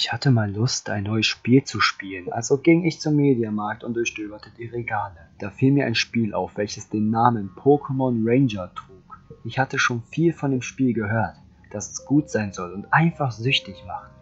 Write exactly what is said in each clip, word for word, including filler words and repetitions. Ich hatte mal Lust, ein neues Spiel zu spielen, also ging ich zum Mediamarkt und durchstöberte die Regale. Da fiel mir ein Spiel auf, welches den Namen Pokémon Ranger trug. Ich hatte schon viel von dem Spiel gehört, dass es gut sein soll und einfach süchtig macht.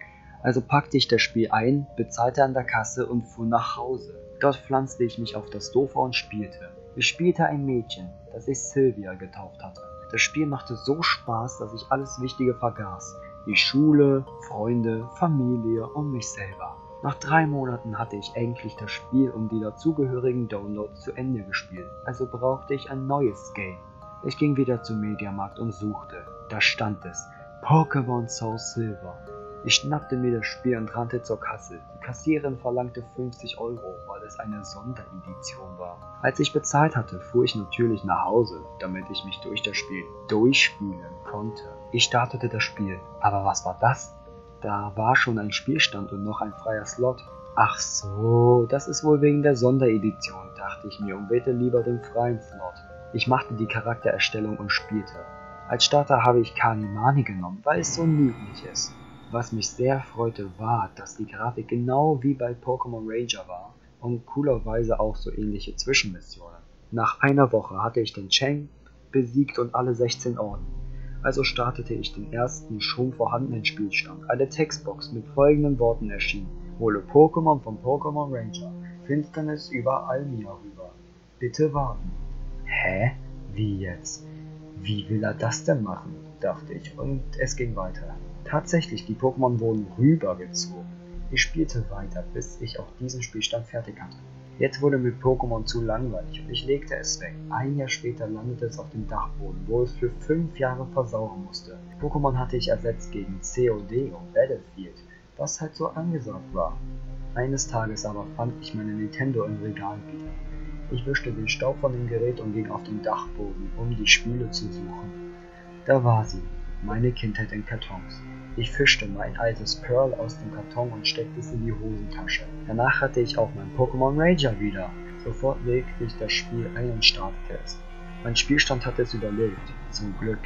Also packte ich das Spiel ein, bezahlte an der Kasse und fuhr nach Hause. Dort pflanzte ich mich auf das Sofa und spielte. Ich spielte ein Mädchen, das ich Sylvia getauft hatte. Das Spiel machte so Spaß, dass ich alles Wichtige vergaß. Die Schule, Freunde, Familie und mich selber. Nach drei Monaten hatte ich endlich das Spiel und die dazugehörigen Downloads zu Ende gespielt. Also brauchte ich ein neues Game. Ich ging wieder zum Mediamarkt und suchte. Da stand es. Pokémon Soul Silver. Ich schnappte mir das Spiel und rannte zur Kasse. Die Kassiererin verlangte fünfzig Euro, weil es eine Sonderedition war. Als ich bezahlt hatte, fuhr ich natürlich nach Hause, damit ich mich durch das Spiel durchspielen konnte. Ich startete das Spiel, aber was war das? Da war schon ein Spielstand und noch ein freier Slot. Ach so, das ist wohl wegen der Sonderedition, dachte ich mir und wählte lieber den freien Slot. Ich machte die Charaktererstellung und spielte. Als Starter habe ich Karnimani genommen, weil es so niedlich ist. Was mich sehr freute, war, dass die Grafik genau wie bei Pokémon Ranger war und coolerweise auch so ähnliche Zwischenmissionen. Nach einer Woche hatte ich den Cheng besiegt und alle sechzehn Orden. Also startete ich den ersten schon vorhandenen Spielstand. Eine Textbox mit folgenden Worten erschien: Hole Pokémon von Pokémon Ranger. Finsternis über Almia rüber. Bitte warten. Hä? Wie jetzt? Wie will er das denn machen? Dachte ich und es ging weiter. Tatsächlich, die Pokémon wurden rübergezogen. Ich spielte weiter, bis ich auch diesen Spielstand fertig hatte. Jetzt wurde mir Pokémon zu langweilig und ich legte es weg. Ein Jahr später landete es auf dem Dachboden, wo es für fünf Jahre versauern musste. Pokémon hatte ich ersetzt gegen C O D und Battlefield, was halt so angesagt war. Eines Tages aber fand ich meine Nintendo im Regal wieder. Ich wischte den Staub von dem Gerät und ging auf den Dachboden, um die Spiele zu suchen. Da war sie, meine Kindheit in Kartons. Ich fischte mein altes Pearl aus dem Karton und steckte es in die Hosentasche. Danach hatte ich auch mein Pokémon Ranger wieder. Sofort legte ich das Spiel ein und startete es. Mein Spielstand hatte es überlebt, zum Glück.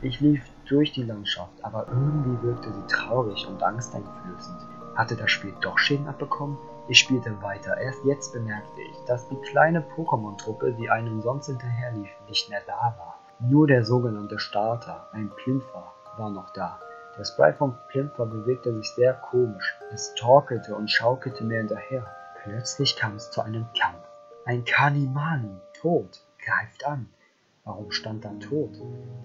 Ich lief durch die Landschaft, aber irgendwie wirkte sie traurig und angsteinflößend. Hatte das Spiel doch Schäden abbekommen? Ich spielte weiter. Erst jetzt bemerkte ich, dass die kleine Pokémon-Truppe, die einem sonst hinterherlief, nicht mehr da war. Nur der sogenannte Starter, ein Plimpfer, war noch da. Der Sprite von Plimpfer bewegte sich sehr komisch. Es torkelte und schaukelte mir hinterher. Plötzlich kam es zu einem Kampf. Ein Karnimani, tot, greift an. Warum stand da tot?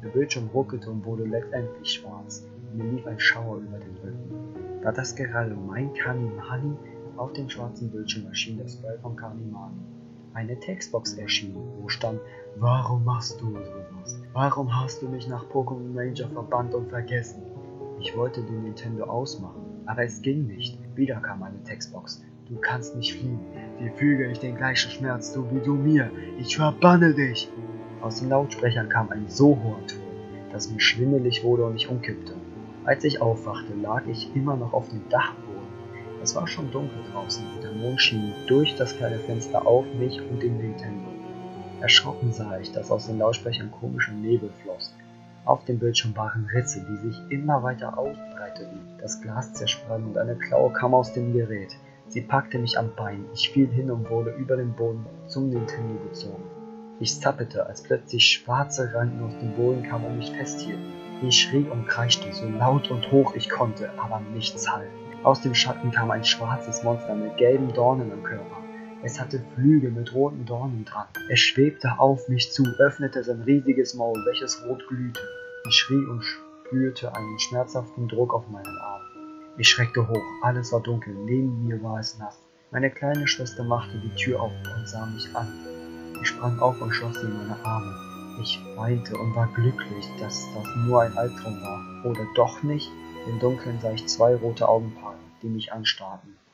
Der Bildschirm ruckelte und wurde letztendlich schwarz. Mir lief ein Schauer über den Rücken. War das gerade mein Karnimani? Auf dem schwarzen Bildschirm erschien der Sprite von Karnimani. Eine Textbox erschien, wo stand: Warum machst du sowas? Warum hast du mich nach Pokémon Ranger verbannt und vergessen? Ich wollte den Nintendo ausmachen, aber es ging nicht. Wieder kam eine Textbox. Du kannst nicht fliegen. Dir füge ich den gleichen Schmerz zu wie du mir. Ich verbanne dich. Aus den Lautsprechern kam ein so hoher Ton, dass mir schwindelig wurde und ich umkippte. Als ich aufwachte, lag ich immer noch auf dem Dachboden. Es war schon dunkel draußen und der Mond schien durch das kleine Fenster auf mich und den Nintendo. Erschrocken sah ich, dass aus den Lautsprechern komischer Nebel floss. Auf dem Bildschirm waren Ritze, die sich immer weiter ausbreiteten. Das Glas zersprang und eine Klaue kam aus dem Gerät. Sie packte mich am Bein, ich fiel hin und wurde über den Boden zum Nintendo gezogen. Ich zappelte, als plötzlich schwarze Ranken aus dem Boden kamen und mich festhielten. Ich schrie und kreischte, so laut und hoch ich konnte, aber nichts half. Aus dem Schatten kam ein schwarzes Monster mit gelben Dornen am Körper. Es hatte Flügel mit roten Dornen dran. Es schwebte auf mich zu, öffnete sein riesiges Maul, welches rot glühte. Ich schrie und spürte einen schmerzhaften Druck auf meinen Arm. Ich schreckte hoch, alles war dunkel, neben mir war es nass. Meine kleine Schwester machte die Tür auf und sah mich an. Ich sprang auf und schloss sie in meine Arme. Ich weinte und war glücklich, dass das nur ein Albtraum war. Oder doch nicht? Im Dunkeln sah ich zwei rote Augenpaare, die mich anstarrten.